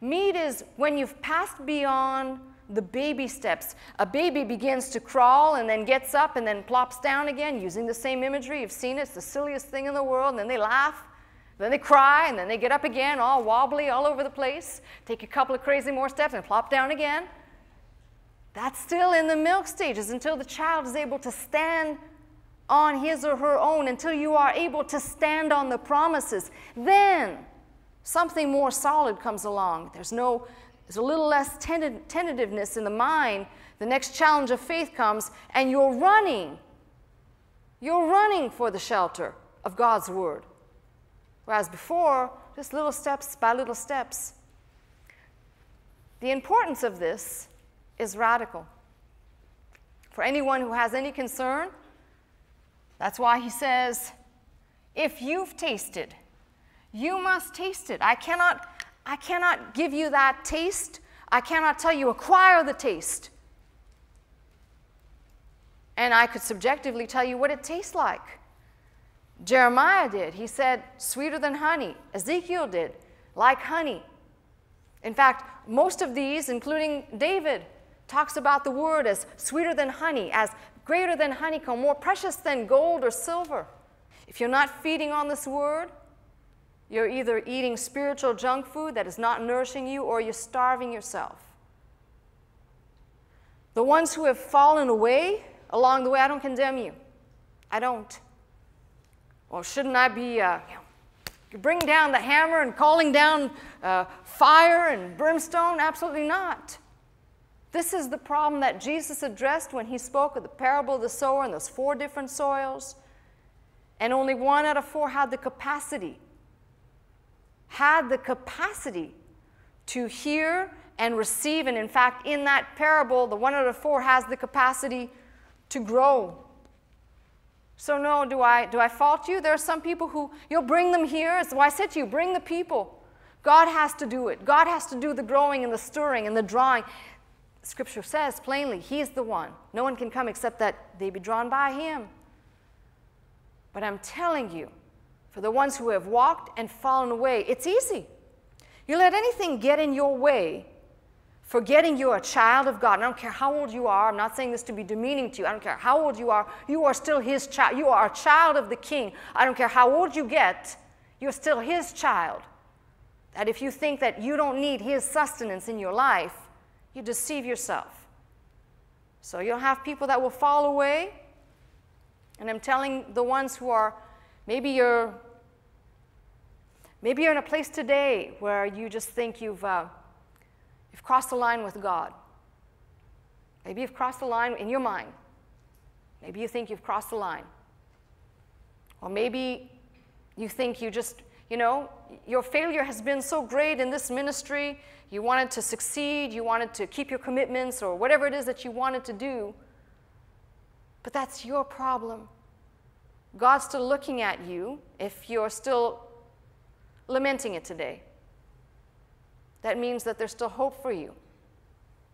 Meat is when you've passed beyond the baby steps. A baby begins to crawl and then gets up and then plops down again, using the same imagery. You've seen it. It's the silliest thing in the world, and then they laugh. Then they cry, and then they get up again, all wobbly, all over the place, take a couple of crazy more steps, and plop down again. That's still in the milk stages until the child is able to stand on his or her own, until you are able to stand on the promises. Then something more solid comes along. There's a little less tentativeness in the mind. The next challenge of faith comes, and you're running. You're running for the shelter of God's word. Whereas before, just little steps by little steps. The importance of this is radical. For anyone who has any concern, that's why he says, if you've tasted, you must taste it. I cannot give you that taste. I cannot tell you, acquire the taste. And I could subjectively tell you what it tastes like. Jeremiah did. He said, sweeter than honey. Ezekiel did, like honey. In fact, most of these, including David, talks about the word as sweeter than honey, as greater than honeycomb, more precious than gold or silver. If you're not feeding on this word, you're either eating spiritual junk food that is not nourishing you, or you're starving yourself. The ones who have fallen away along the way, I don't condemn you. I don't. Or shouldn't I be bringing down the hammer and calling down fire and brimstone? Absolutely not. This is the problem that Jesus addressed when he spoke of the parable of the sower and those 4 different soils. And only 1 out of 4 had the capacity to hear and receive. And in fact, in that parable, the 1 out of 4 has the capacity to grow. So no, do I fault you? There are some people who, you'll bring them here. So I said to you, bring the people. God has to do it. God has to do the growing and the stirring and the drawing. Scripture says plainly, he's the one. No one can come except that they be drawn by him. But I'm telling you, for the ones who have walked and fallen away, it's easy. You let anything get in your way, forgetting you're a child of God. And I don't care how old you are. I'm not saying this to be demeaning to you. I don't care how old you are still his child. You are a child of the King. I don't care how old you get, you're still his child. That if you think that you don't need his sustenance in your life, you deceive yourself. So you'll have people that will fall away, and I'm telling the ones who are, maybe you're in a place today where you just think you've crossed the line with God. Maybe you've crossed the line in your mind. Maybe you think you've crossed the line. Or maybe you think you just, your failure has been so great in this ministry. You wanted to succeed. You wanted to keep your commitments or whatever it is that you wanted to do. But that's your problem. God's still looking at you if you're still lamenting it today. That means that there's still hope for you.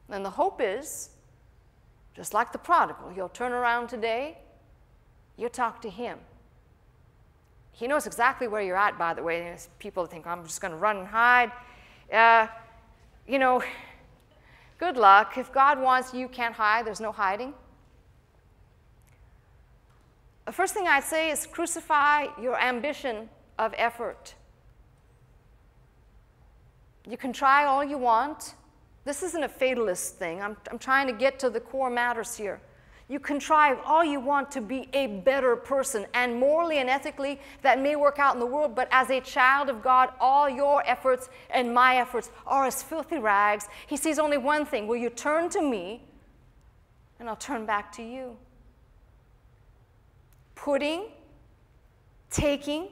And the hope is, just like the prodigal, you'll turn around today, you'll talk to him. He knows exactly where you're at, by the way. There's people that think, I'm just going to run and hide. Good luck. If God wants you, you can't hide. There's no hiding. The first thing I'd say is crucify your ambition of effort. You can try all you want. This isn't a fatalist thing. I'm trying to get to the core matters here. You can try all you want to be a better person, and morally and ethically that may work out in the world, but as a child of God, all your efforts and my efforts are as filthy rags. He sees only one thing. Will you turn to me, and I'll turn back to you? Putting, taking,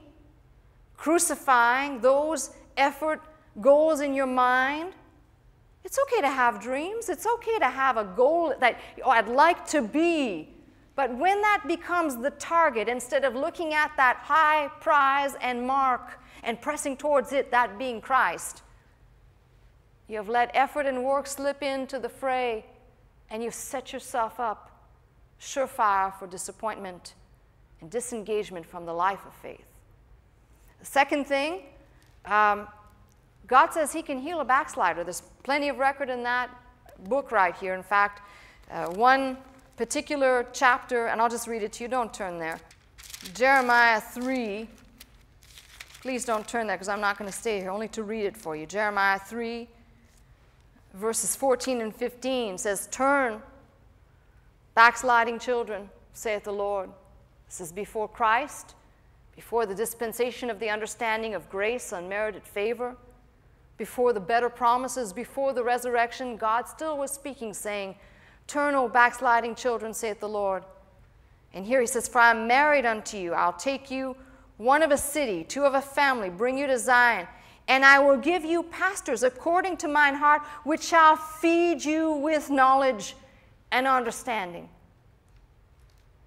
crucifying those effort goals in your mind. It's okay to have dreams. It's okay to have a goal that I'd like to be. But when that becomes the target, instead of looking at that high prize and mark and pressing towards it, that being Christ, you have let effort and work slip into the fray, and you've set yourself up surefire for disappointment and disengagement from the life of faith. The second thing, God says he can heal a backslider. There's plenty of record in that book right here. In fact, one particular chapter, and I'll just read it to you. Don't turn there. Jeremiah 3. Please don't turn there because I'm not going to stay here, only to read it for you. Jeremiah 3, Verses 14 and 15 says, "Turn, backsliding children, saith the Lord." This is before Christ, before the dispensation of the understanding of grace, unmerited favor, before the better promises, before the resurrection. God still was speaking, saying, "Turn, O backsliding children, saith the Lord." And here he says, "For I am married unto you. I'll take you, one of a city, two of a family, bring you to Zion. And I will give you pastors according to mine heart, which shall feed you with knowledge and understanding."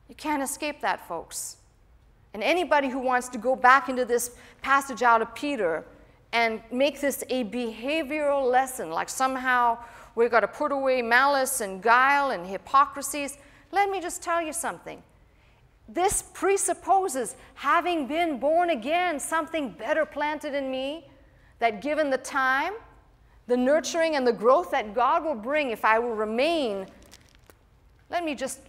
You can't escape that, folks. And anybody who wants to go back into this passage out of Peter and make this a behavioral lesson, like somehow we've got to put away malice and guile and hypocrisies, let me just tell you something. This presupposes having been born again, something better planted in me, that given the time, the nurturing, and the growth that God will bring if I will remain. Let me just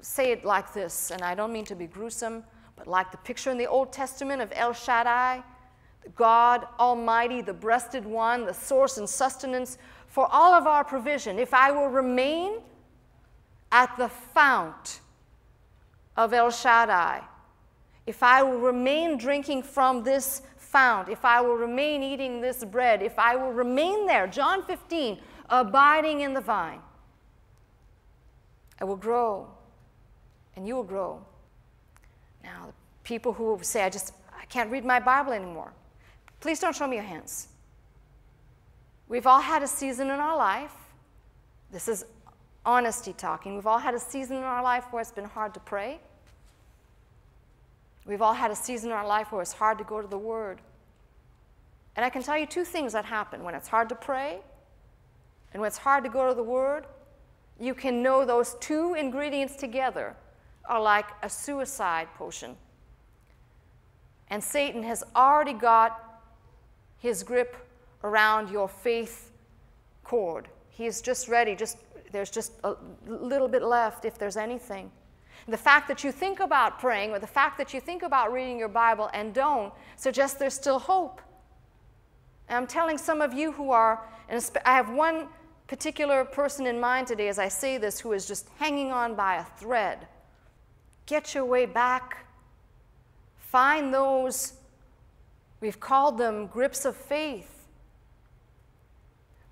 say it like this, and I don't mean to be gruesome, but like the picture in the Old Testament of El Shaddai, God Almighty, the breasted one, the source and sustenance for all of our provision. If I will remain at the fount of El Shaddai, if I will remain drinking from this fount, if I will remain eating this bread, if I will remain there, John 15, abiding in the vine, I will grow, and you will grow. Now, the people who say, I can't read my Bible anymore, please don't show me your hands. We've all had a season in our life. This is honesty talking. We've all had a season in our life where it's been hard to pray. We've all had a season in our life where it's hard to go to the Word. And I can tell you two things that happen. When it's hard to pray and when it's hard to go to the Word, you can know those two ingredients together are like a suicide potion. And Satan has already got his grip around your faith cord. He is just ready. There's just a little bit left, if there's anything. The fact that you think about praying or the fact that you think about reading your Bible and don't suggests there's still hope. And I'm telling some of you who are, and I have one particular person in mind today as I say this, who is just hanging on by a thread. Get your way back. Find those, we've called them grips of faith.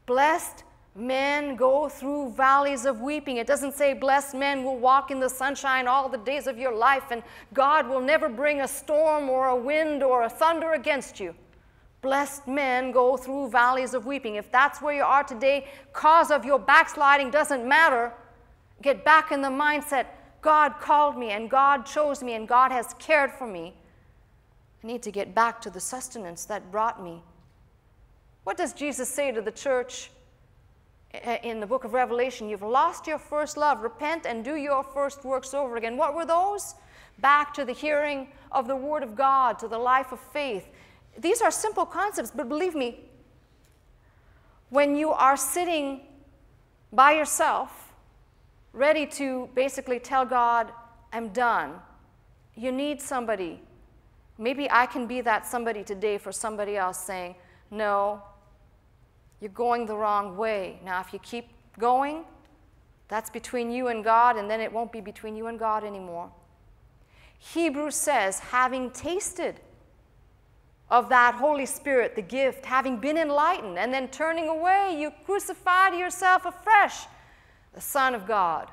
Blessed men go through valleys of weeping. It doesn't say blessed men will walk in the sunshine all the days of your life and God will never bring a storm or a wind or a thunder against you. Blessed men go through valleys of weeping. If that's where you are today, cause of your backsliding doesn't matter. Get back in the mindset, God called me and God chose me and God has cared for me. I need to get back to the sustenance that brought me. What does Jesus say to the church in the book of Revelation? You've lost your first love. Repent and do your first works over again. What were those? Back to the hearing of the Word of God, to the life of faith. These are simple concepts, but believe me, when you are sitting by yourself, ready to basically tell God, I'm done, you need somebody. Maybe I can be that somebody today for somebody else saying, no, you're going the wrong way. Now, if you keep going, that's between you and God, and then it won't be between you and God anymore. Hebrews says, having tasted of that Holy Spirit, the gift, having been enlightened, and then turning away, you crucified yourself afresh, the Son of God.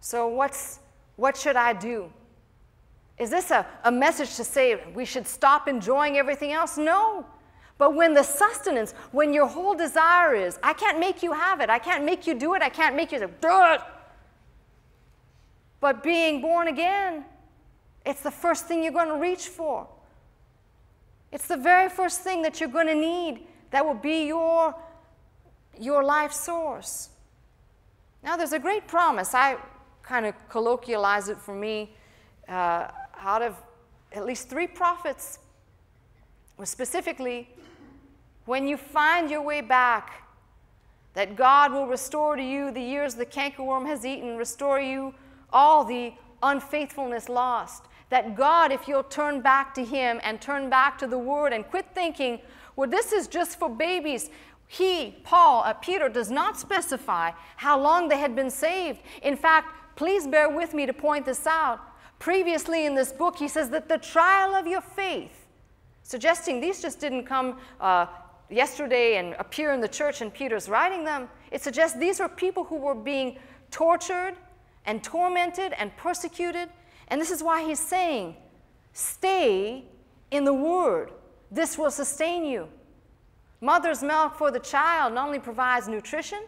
So what should I do? Is this a message to say we should stop enjoying everything else? No. But when the sustenance, when your whole desire is, I can't make you have it, I can't make you do it, I can't make you do it. But being born again, it's the first thing you're going to reach for. It's the very first thing that you're going to need that will be your life source. Now, there's a great promise. I kind of colloquialize it for me. Out of at least 3 prophets, or specifically, when you find your way back, that God will restore to you the years the cankerworm has eaten, restore you all the unfaithfulness lost. That God, if you'll turn back to Him and turn back to the Word and quit thinking, well, this is just for babies. He, Paul, Peter, does not specify how long they had been saved. In fact, please bear with me to point this out. Previously in this book, he says that the trial of your faith, suggesting these just didn't come yesterday and appear in the church and Peter's writing them. It suggests these are people who were being tortured and tormented and persecuted. And this is why he's saying, stay in the Word. This will sustain you. Mother's milk for the child not only provides nutrition,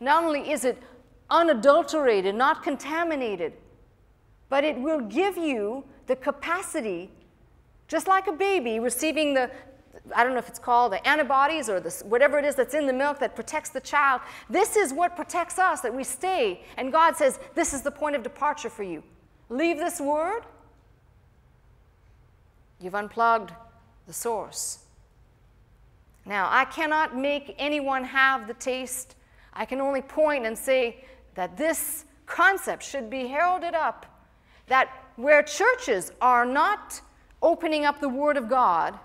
not only is it unadulterated, not contaminated, but it will give you the capacity, just like a baby receiving the, I don't know if it's called the antibodies or this, whatever it is that's in the milk that protects the child. This is what protects us, that we stay. And God says, this is the point of departure for you. Leave this Word. You've unplugged the source. Now, I cannot make anyone have the taste. I can only point and say that this concept should be heralded up, that where churches are not opening up the Word of God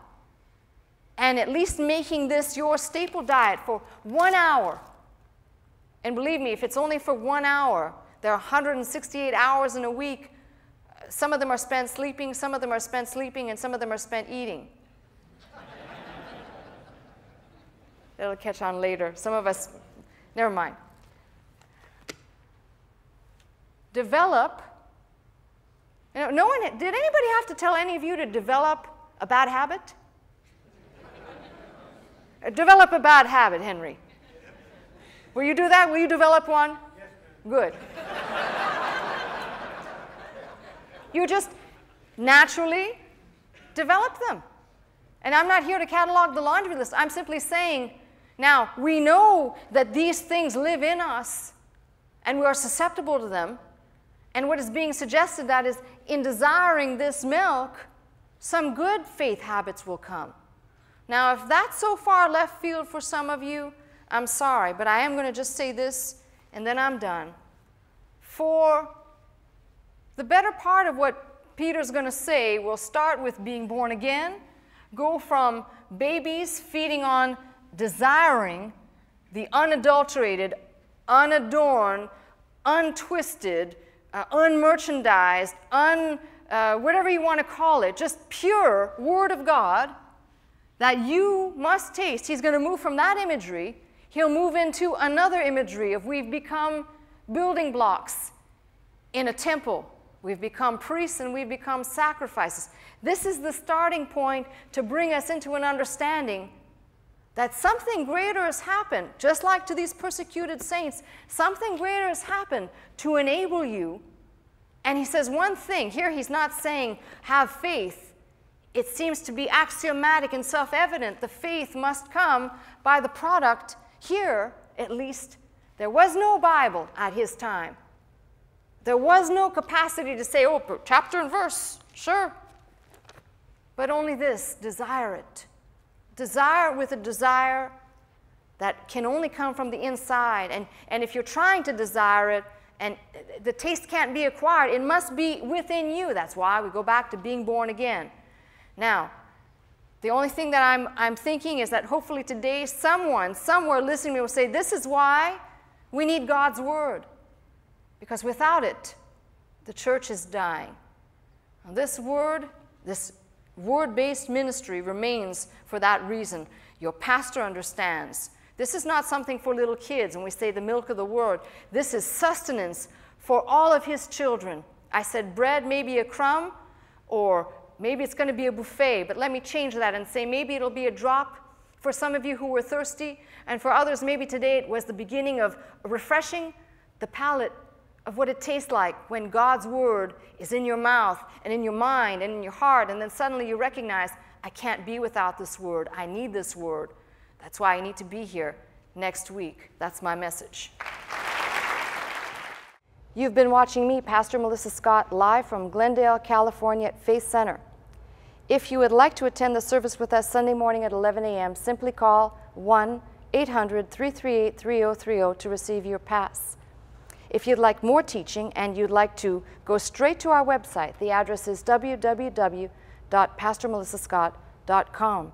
and at least making this your staple diet for 1 hour, and believe me, if it's only for 1 hour, there are 168 hours in a week. Some of them are spent sleeping, some of them are spent sleeping, and some of them are spent eating. It'll catch on later. Some of us, never mind. Develop. You know, no one, did anybody have to tell any of you to develop a bad habit? Develop a bad habit, Henry. Will you do that? Will you develop one? Yes, ma'am. Good. You just naturally develop them. And I'm not here to catalog the laundry list. I'm simply saying, now, we know that these things live in us, and we are susceptible to them. And what is being suggested that is, in desiring this milk, some good faith habits will come. Now, if that's so far left field for some of you, I'm sorry, but I am going to just say this, and then I'm done. For the better part of what Peter's going to say will start with being born again, go from babies feeding on desiring the unadulterated, unadorned, untwisted, unmerchandised, whatever you want to call it, just pure Word of God that you must taste. He's going to move from that imagery. He'll move into another imagery of we've become building blocks in a temple. We've become priests and we've become sacrifices. This is the starting point to bring us into an understanding that something greater has happened, just like to these persecuted saints, something greater has happened to enable you. And he says one thing. Here he's not saying have faith. It seems to be axiomatic and self-evident. The faith must come by the product. Here, at least, there was no Bible at his time. There was no capacity to say, oh, chapter and verse, sure. But only this, desire it. Desire with a desire that can only come from the inside. And if you're trying to desire it, and the taste can't be acquired, it must be within you. That's why we go back to being born again. Now, the only thing that I'm thinking is that hopefully today someone, somewhere listening to me will say, this is why we need God's Word. Because without it, the church is dying. And this word-based ministry remains for that reason. Your pastor understands. This is not something for little kids when we say the milk of the Word. This is sustenance for all of his children. I said bread, maybe a crumb, or maybe it's going to be a buffet. But let me change that and say maybe it'll be a drop for some of you who were thirsty. And for others, maybe today it was the beginning of refreshing the palate of what it tastes like when God's Word is in your mouth and in your mind and in your heart, and then suddenly you recognize, I can't be without this Word. I need this Word. That's why I need to be here next week. That's my message. You've been watching me, Pastor Melissa Scott, live from Glendale, California at Faith Center. If you would like to attend the service with us Sunday morning at 11 a.m., simply call 1-800-338-3030 to receive your pass. If you'd like more teaching and you'd like to go straight to our website, the address is www.pastormelissascott.com.